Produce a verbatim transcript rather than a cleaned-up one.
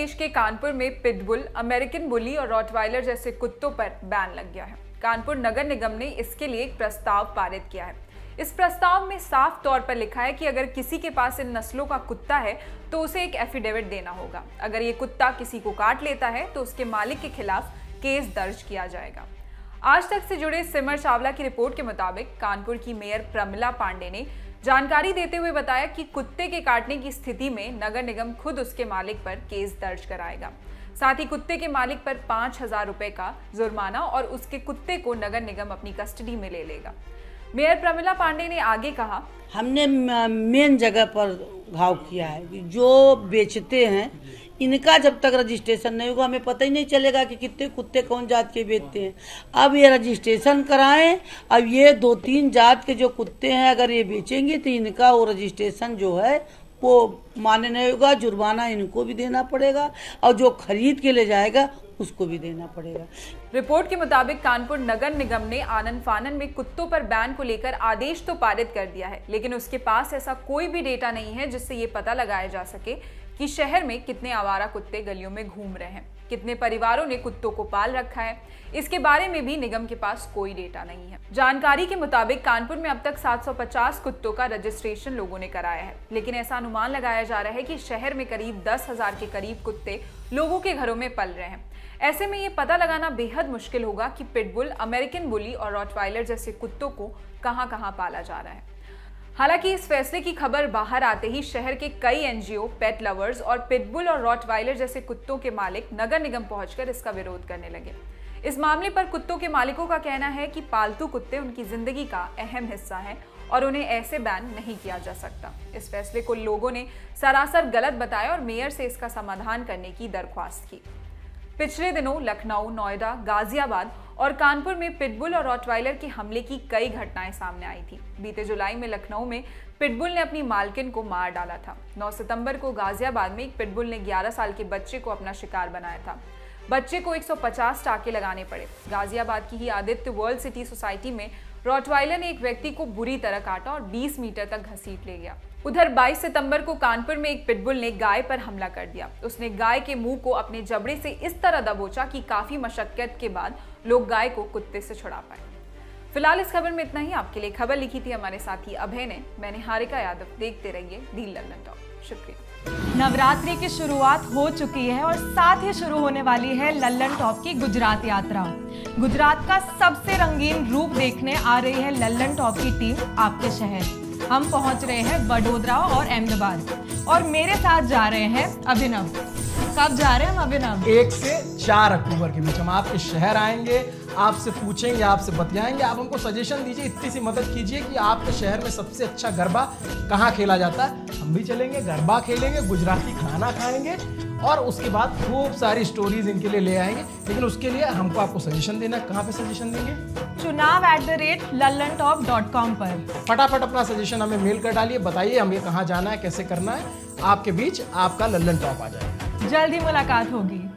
प्रदेश के कानपुर में pitbull, American bully और रॉटवाइलर जैसे कुत्तों पर बैन लग गया है। कानपुर नगर निगम ने इसके लिए एक प्रस्ताव पारित किया है। इस प्रस्ताव में साफ तौर पर लिखा है कि अगर किसी के पास इन नस्लों का कुत्ता है तो उसे एक एफिडेविट देना होगा। अगर ये कुत्ता किसी को काट लेता है तो उसके मालिक के खिलाफ केस दर्ज किया जाएगा। आज तक से जुड़े सिमर चावला की रिपोर्ट के मुताबिक कानपुर की मेयर प्रमिला पांडे ने जानकारी देते हुए बताया कि कुत्ते के काटने की स्थिति में नगर निगम खुद उसके मालिक पर केस दर्ज कराएगा। साथ ही कुत्ते के मालिक पर पाँच हजार रुपये का जुर्माना और उसके कुत्ते को नगर निगम अपनी कस्टडी में ले लेगा। मेयर प्रमिला पांडे ने आगे कहा, हमने मेन जगह पर घाव किया है। जो बेचते हैं इनका जब तक रजिस्ट्रेशन नहीं होगा हमें पता ही नहीं चलेगा कि कितने कुत्ते कौन जात के बेचते हैं। अब ये रजिस्ट्रेशन कराएं। अब ये दो तीन जात के जो कुत्ते हैं अगर ये बेचेंगे तो इनका वो रजिस्ट्रेशन जो है वो मान्य नहीं होगा। जुर्माना इनको भी देना पड़ेगा और जो खरीद के ले जाएगा उसको भी देना पड़ेगा। रिपोर्ट के मुताबिक कानपुर नगर निगम ने आनन फानन में कुत्तों पर बैन को लेकर आदेश तो पारित कर दिया है, लेकिन उसके पास ऐसा कोई भी डेटा नहीं है जिससे ये पता लगाया जा सके कि शहर में कितने आवारा कुत्ते गलियों में घूम रहे हैं, कितने परिवारों ने कुत्तों को पाल रखा है। इसके बारे में भी निगम के पास कोई डेटा नहीं है। जानकारी के मुताबिक कानपुर में अब तक सात सौ पचास कुत्तों का रजिस्ट्रेशन लोगों ने कराया है, लेकिन ऐसा अनुमान लगाया जा रहा है कि शहर में करीब दस हजार के करीब कुत्ते लोगों के घरों में पल रहे हैं। ऐसे में ये पता लगाना बेहद मुश्किल होगा कि पिटबुल, अमेरिकन बुली और रॉटवाइलर जैसे कुत्तों को कहाँ कहाँ पाला जा रहा है। हालांकि इस फैसले की खबर बाहर आते ही शहर के कई एनजीओ, पेट लवर्स और पिटबुल और रॉटवाइलर जैसे कुत्तों के मालिक नगर निगम पहुंचकर इसका विरोध करने लगे। इस मामले पर कुत्तों के मालिकों का कहना है कि पालतू कुत्ते उनकी जिंदगी का अहम हिस्सा है और उन्हें ऐसे बैन नहीं किया जा सकता। इस फैसले को लोगों ने सरासर गलत बताया और मेयर से इसका समाधान करने की दरख्वास्त की। पिछले दिनों लखनऊ, नोएडा, गाजियाबाद और कानपुर में पिटबुल और रॉटवाइलर के हमले की कई घटनाएं सामने आई थी। बीते जुलाई में लखनऊ में पिटबुल ने अपनी मालकिन को मार डाला था। नौ सितंबर को गाजियाबाद में एक पिटबुल ने ग्यारह साल के बच्चे को अपना शिकार बनाया था। बच्चे को एक सौ पचास टाके लगाने पड़े। गाजियाबाद की ही आदित्य वर्ल्ड सिटी सोसाइटी में रॉटवाइलर ने एक व्यक्ति को बुरी तरह काटा और बीस मीटर तक घसीट ले गया। उधर बाईस सितंबर को कानपुर में एक पिटबुल ने गाय पर हमला कर दिया। उसने गाय के मुंह को अपने जबड़े से इस तरह दबोचा कि काफी मशक्कत के बाद लोग गाय को कुत्ते से छुड़ा पाए। फिलहाल इस खबर में इतना ही। आपके लिए खबर लिखी थी हमारे साथी अभय ने, मैंने हारिका यादव। देखते रहिए दी लल्लनटॉप। शुक्रिया। नवरात्रि की शुरुआत हो चुकी है और साथ ही शुरू होने वाली है लल्लनटॉप की गुजरात यात्रा। गुजरात का सबसे रंगीन रूप देखने आ रही है लल्लनटॉप की टीम आपके शहर। हम पहुंच रहे हैं वडोदरा और अहमदाबाद और मेरे साथ जा रहे हैं अभिनव। कब जा रहे हैं हम अभिनव? एक से चार अक्टूबर के बीच हम आपके शहर आएंगे, आपसे पूछेंगे, आपसे बतलाएंगे। आप हमको सजेशन दीजिए, इतनी सी मदद कीजिए कि आपके शहर में सबसे अच्छा गरबा कहाँ खेला जाता है। हम भी चलेंगे, गरबा खेलेंगे, गुजराती खाना खाएंगे और उसके बाद खूब सारी स्टोरीज इनके लिए ले आएंगे। लेकिन उसके लिए हमको आपको सजेशन देना। कहाँ पे सजेशन देंगे? चुनाव at the rate Lallantop dot com पर फटाफट अपना सजेशन हमें मेल कर डालिए। बताइए हमें कहाँ जाना है, कैसे करना है। आपके बीच आपका लल्लनटॉप आ जाएगा। जल्दी मुलाकात होगी।